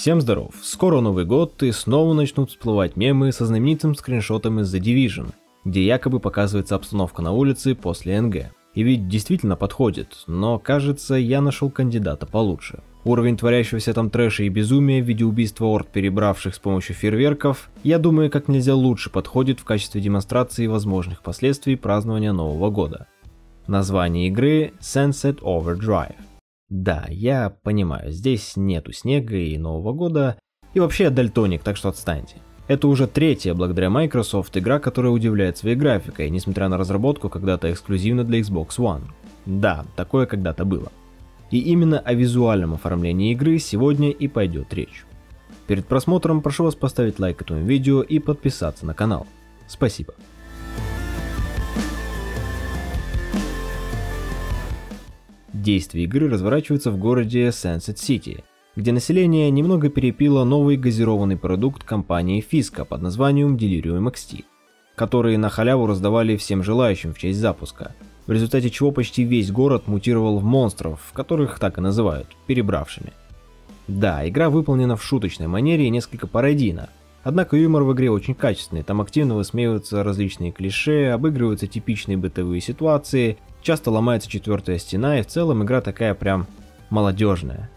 Всем здоров, скоро Новый год и снова начнут всплывать мемы со знаменитым скриншотом из The Division, где якобы показывается обстановка на улице после НГ. И ведь действительно подходит, но кажется, я нашел кандидата получше. Уровень творящегося там трэша и безумия в виде убийства орд, перебравших с помощью фейерверков, я думаю, как нельзя лучше подходит в качестве демонстрации возможных последствий празднования Нового года. Название игры Sunset Overdrive. Да, я понимаю, здесь нету снега и Нового года, и вообще я дальтоник, так что отстаньте. Это уже третья, благодаря Microsoft, игра, которая удивляет своей графикой, несмотря на разработку когда-то эксклюзивно для Xbox One. Да, такое когда-то было. И именно о визуальном оформлении игры сегодня и пойдет речь. Перед просмотром прошу вас поставить лайк этому видео и подписаться на канал. Спасибо. Действие игры разворачивается в городе Sansет-Сити, где население немного перепило новый газированный продукт компании Фиска под названием Delirium XT, который на халяву раздавали всем желающим в честь запуска, в результате чего почти весь город мутировал в монстров, которых так и называют – перебравшими. Да, игра выполнена в шуточной манере и несколько пародийно, однако юмор в игре очень качественный, там активно высмеиваются различные клише, обыгрываются типичные бытовые ситуации, часто ломается четвертая стена, и в целом игра такая прям молодежная.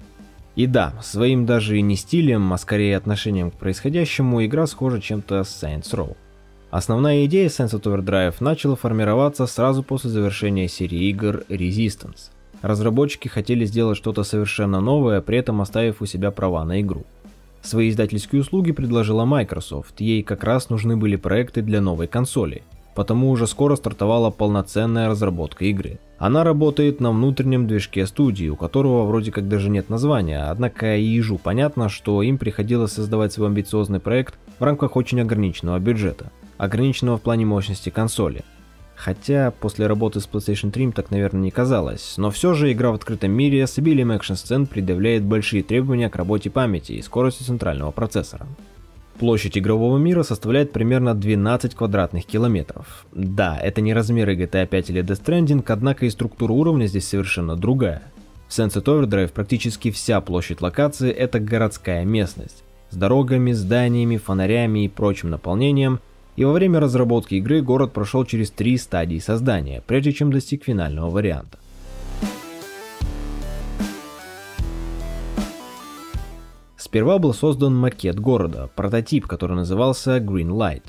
И да, своим даже не стилем, а скорее отношением к происходящему, игра схожа чем-то с Saints Row. Основная идея Sunset Overdrive начала формироваться сразу после завершения серии игр Resistance. Разработчики хотели сделать что-то совершенно новое, при этом оставив у себя права на игру. Свои издательские услуги предложила Microsoft, ей как раз нужны были проекты для новой консоли, потому уже скоро стартовала полноценная разработка игры. Она работает на внутреннем движке студии, у которого вроде как даже нет названия, однако и ежу понятно, что им приходилось создавать свой амбициозный проект в рамках очень ограниченного бюджета. Ограниченного в плане мощности консоли. Хотя после работы с PlayStation 3 так, наверное, не казалось, но все же игра в открытом мире с обилием экшн-сцен предъявляет большие требования к работе памяти и скорости центрального процессора. Площадь игрового мира составляет примерно 12 квадратных километров. Да, это не размеры GTA 5 или Death Stranding, однако и структура уровня здесь совершенно другая. В Sunset Overdrive практически вся площадь локации – это городская местность, с дорогами, зданиями, фонарями и прочим наполнением. И во время разработки игры город прошел через 3 стадии создания, прежде чем достиг финального варианта. Сперва был создан макет города, прототип, который назывался Greenlight.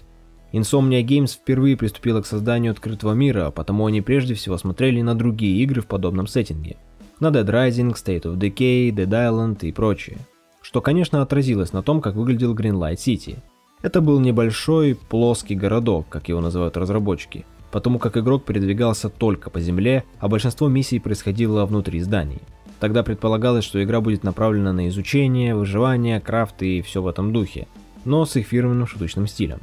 Insomniac Games впервые приступила к созданию открытого мира, потому они прежде всего смотрели на другие игры в подобном сеттинге, на Dead Rising, State of Decay, Dead Island и прочее, что, конечно, отразилось на том, как выглядел Greenlight City. Это был небольшой, плоский городок, как его называют разработчики, потому как игрок передвигался только по земле, а большинство миссий происходило внутри зданий. Тогда предполагалось, что игра будет направлена на изучение, выживание, крафт и все в этом духе, но с их фирменным шуточным стилем.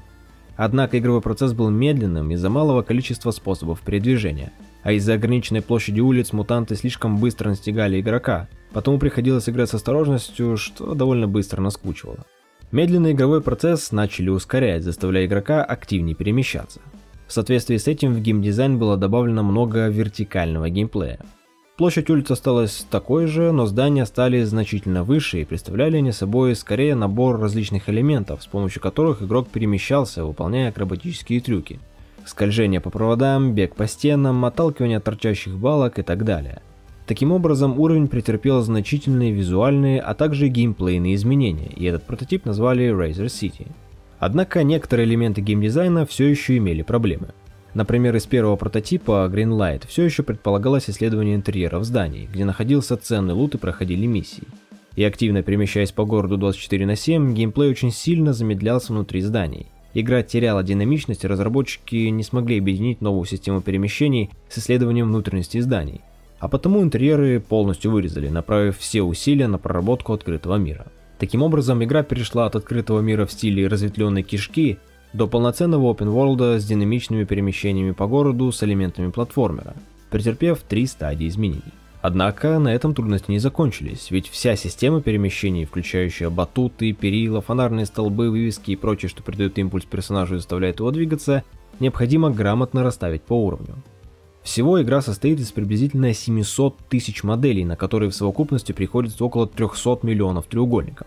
Однако игровой процесс был медленным из-за малого количества способов передвижения, а из-за ограниченной площади улиц мутанты слишком быстро настигали игрока, потому приходилось играть с осторожностью, что довольно быстро наскучивало. Медленный игровой процесс начали ускорять, заставляя игрока активнее перемещаться. В соответствии с этим в геймдизайн было добавлено много вертикального геймплея. Площадь улиц осталась такой же, но здания стали значительно выше и представляли не собой скорее набор различных элементов, с помощью которых игрок перемещался, выполняя акробатические трюки. Скольжение по проводам, бег по стенам, отталкивание от торчащих балок и так далее. Таким образом, уровень претерпел значительные визуальные, а также геймплейные изменения, и этот прототип назвали Razer City. Однако некоторые элементы геймдизайна все еще имели проблемы. Например, из первого прототипа Greenlight все еще предполагалось исследование интерьеров зданий, где находился ценный лут и проходили миссии. И активно перемещаясь по городу 24/7, геймплей очень сильно замедлялся внутри зданий. Игра теряла динамичность, и разработчики не смогли объединить новую систему перемещений с исследованием внутренности зданий. А потому интерьеры полностью вырезали, направив все усилия на проработку открытого мира. Таким образом, игра перешла от открытого мира в стиле разветвленной кишки до полноценного open-world с динамичными перемещениями по городу с элементами платформера, претерпев 3 стадии изменений. Однако на этом трудности не закончились, ведь вся система перемещений, включающая батуты, перила, фонарные столбы, вывески и прочее, что придает импульс персонажу и заставляет его двигаться, необходимо грамотно расставить по уровню. Всего игра состоит из приблизительно 700 тысяч моделей, на которые в совокупности приходится около 300 миллионов треугольников.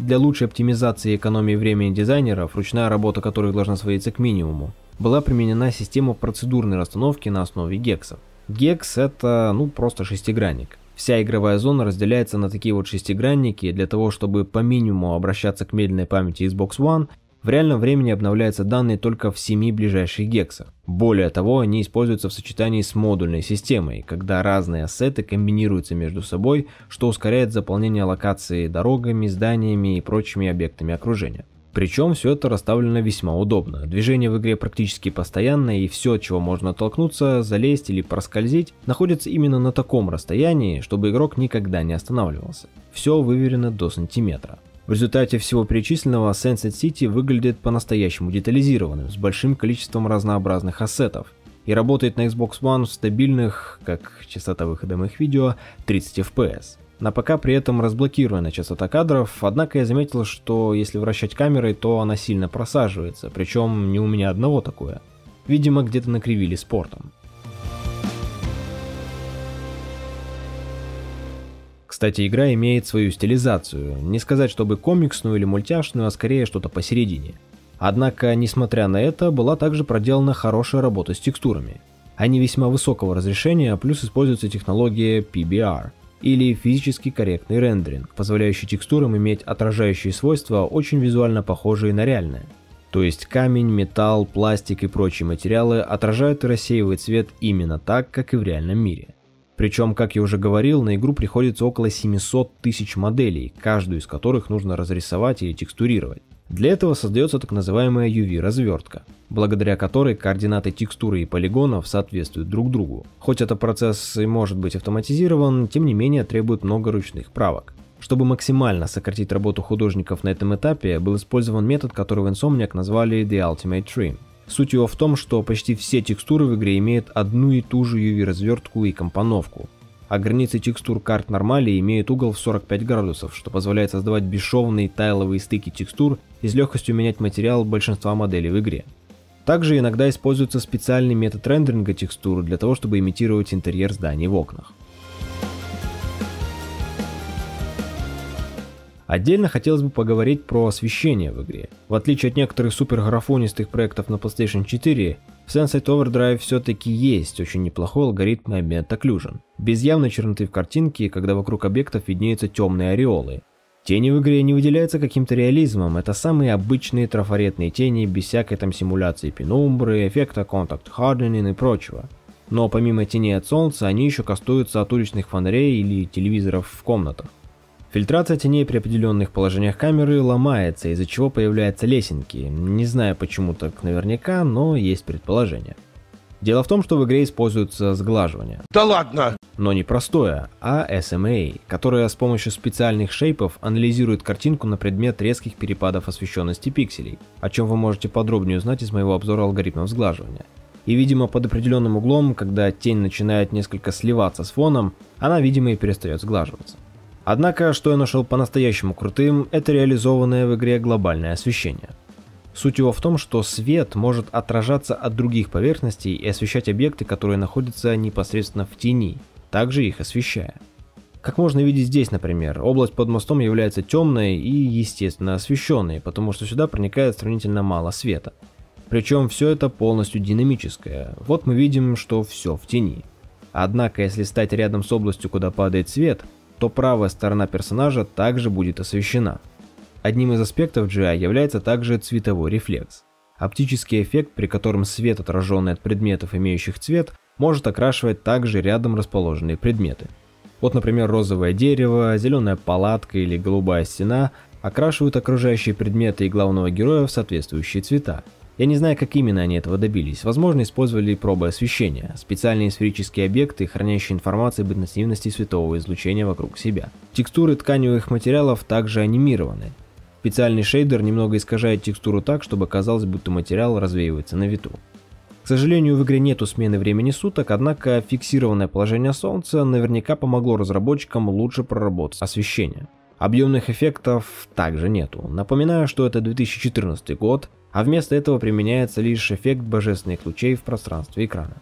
Для лучшей оптимизации и экономии времени дизайнеров, ручная работа которых должна сводиться к минимуму, была применена система процедурной расстановки на основе гексов. Гекс — это, просто шестигранник. Вся игровая зона разделяется на такие вот шестигранники. Для того, чтобы по минимуму обращаться к медленной памяти Xbox One, в реальном времени обновляются данные только в 7 ближайших гексах. Более того, они используются в сочетании с модульной системой, когда разные ассеты комбинируются между собой, что ускоряет заполнение локации дорогами, зданиями и прочими объектами окружения. Причем все это расставлено весьма удобно. Движение в игре практически постоянное, и все, от чего можно оттолкнуться, залезть или проскользить, находится именно на таком расстоянии, чтобы игрок никогда не останавливался. Все выверено до сантиметра. В результате всего перечисленного Sunset-Сити выглядит по-настоящему детализированным, с большим количеством разнообразных ассетов, и работает на Xbox One в стабильных, как частота выхода моих видео, 30 FPS. На ПК при этом разблокирована частота кадров, однако я заметил, что если вращать камерой, то она сильно просаживается, причем не у меня одного такое. Видимо, где-то накривили спортом. Кстати, игра имеет свою стилизацию, не сказать чтобы комиксную или мультяшную, а скорее что-то посередине. Однако, несмотря на это, была также проделана хорошая работа с текстурами. Они весьма высокого разрешения, плюс используется технология PBR, или физически корректный рендеринг, позволяющий текстурам иметь отражающие свойства, очень визуально похожие на реальные. То есть камень, металл, пластик и прочие материалы отражают и рассеивают цвет именно так, как и в реальном мире. Причем, как я уже говорил, на игру приходится около 700 тысяч моделей, каждую из которых нужно разрисовать или текстурировать. Для этого создается так называемая UV-развертка, благодаря которой координаты текстуры и полигонов соответствуют друг другу. Хоть этот процесс и может быть автоматизирован, тем не менее требует много ручных правок. Чтобы максимально сократить работу художников на этом этапе, был использован метод, который в Insomniac назвали The Ultimate Trim. Суть его в том, что почти все текстуры в игре имеют одну и ту же UV-развертку и компоновку, а границы текстур карт нормали имеют угол в 45 градусов, что позволяет создавать бесшовные тайловые стыки текстур и с легкостью менять материал большинства моделей в игре. Также иногда используется специальный метод рендеринга текстур для того, чтобы имитировать интерьер зданий в окнах. Отдельно хотелось бы поговорить про освещение в игре. В отличие от некоторых суперграфонистых проектов на PlayStation 4, в Sunset Overdrive все-таки есть очень неплохой алгоритм Ambient Occlusion. Без явной черноты в картинке, когда вокруг объектов виднеются темные ореолы. Тени в игре не выделяются каким-то реализмом, это самые обычные трафаретные тени, без всякой там симуляции пенумбры, эффекта Contact Hardening и прочего. Но помимо теней от солнца, они еще кастуются от уличных фонарей или телевизоров в комнатах. Фильтрация теней при определенных положениях камеры ломается, из-за чего появляются лесенки, не знаю почему так наверняка, но есть предположение. Дело в том, что в игре используется сглаживание. Да ладно! Но не простое, а SMA, которая с помощью специальных шейпов анализирует картинку на предмет резких перепадов освещенности пикселей, о чем вы можете подробнее узнать из моего обзора алгоритмов сглаживания. И, видимо, под определенным углом, когда тень начинает несколько сливаться с фоном, она, видимо, и перестает сглаживаться. Однако, что я нашел по-настоящему крутым, это реализованное в игре глобальное освещение. Суть его в том, что свет может отражаться от других поверхностей и освещать объекты, которые находятся непосредственно в тени, также их освещая. Как можно видеть здесь, например, область под мостом является темной и естественно освещенной, потому что сюда проникает сравнительно мало света. Причем все это полностью динамическое, вот мы видим, что все в тени. Однако, если стать рядом с областью, куда падает свет, то правая сторона персонажа также будет освещена. Одним из аспектов GI является также цветовой рефлекс. Оптический эффект, при котором свет, отраженный от предметов, имеющих цвет, может окрашивать также рядом расположенные предметы. Вот, например, розовое дерево, зеленая палатка или голубая стена окрашивают окружающие предметы и главного героя в соответствующие цвета. Я не знаю, как именно они этого добились, возможно, использовали пробы освещения, специальные сферические объекты, хранящие информацию об интенсивности светового излучения вокруг себя. Текстуры тканевых материалов также анимированы. Специальный шейдер немного искажает текстуру так, чтобы казалось, будто материал развеивается на ветру. К сожалению, в игре нету смены времени суток, однако фиксированное положение солнца наверняка помогло разработчикам лучше проработать освещение. Объемных эффектов также нету. Напоминаю, что это 2014 год, а вместо этого применяется лишь эффект божественных лучей в пространстве экрана.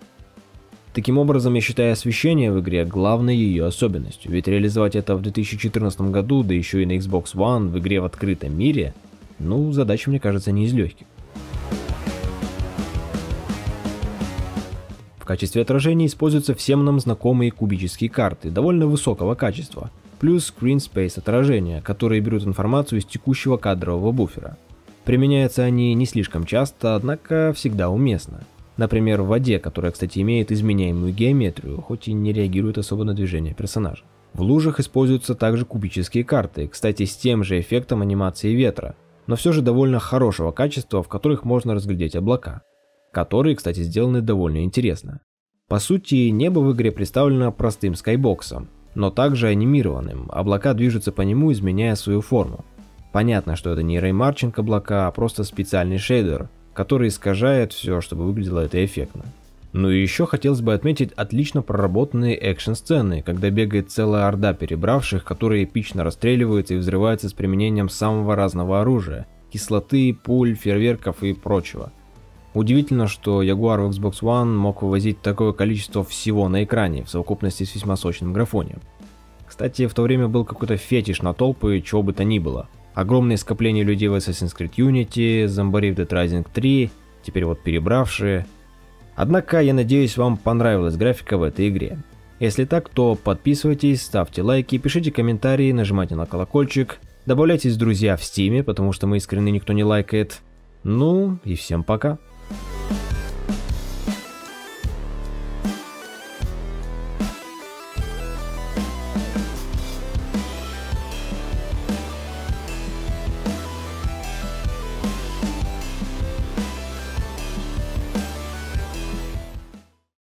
Таким образом, я считаю освещение в игре главной ее особенностью, ведь реализовать это в 2014 году, да еще и на Xbox One в игре в открытом мире, ну, задача, мне кажется, не из легких. В качестве отражения используются всем нам знакомые кубические карты, довольно высокого качества, плюс screen space отражения, которые берут информацию из текущего кадрового буфера. Применяются они не слишком часто, однако всегда уместно. Например, в воде, которая, кстати, имеет изменяемую геометрию, хоть и не реагирует особо на движение персонажа. В лужах используются также кубические карты, кстати, с тем же эффектом анимации ветра, но все же довольно хорошего качества, в которых можно разглядеть облака, которые, кстати, сделаны довольно интересно. По сути, небо в игре представлено простым скайбоксом, но также анимированным, облака движутся по нему, изменяя свою форму. Понятно, что это не Ray Marching облака, а просто специальный шейдер, который искажает все, чтобы выглядело это эффектно. Ну и еще хотелось бы отметить отлично проработанные экшн-сцены, когда бегает целая орда перебравших, которые эпично расстреливаются и взрываются с применением самого разного оружия, кислоты, пуль, фейерверков и прочего. Удивительно, что Jaguar в Xbox One мог вывозить такое количество всего на экране, в совокупности с весьма сочным графонием. Кстати, в то время был какой-то фетиш на толпы, чего бы то ни было. Огромные скопления людей в Assassin's Creed Unity, зомбари в Dead Rising 3, теперь вот перебравшие. Однако, я надеюсь, вам понравилась графика в этой игре. Если так, то подписывайтесь, ставьте лайки, пишите комментарии, нажимайте на колокольчик, добавляйтесь в друзья в Steam, потому что мы искренне никто не лайкает. Ну и всем пока.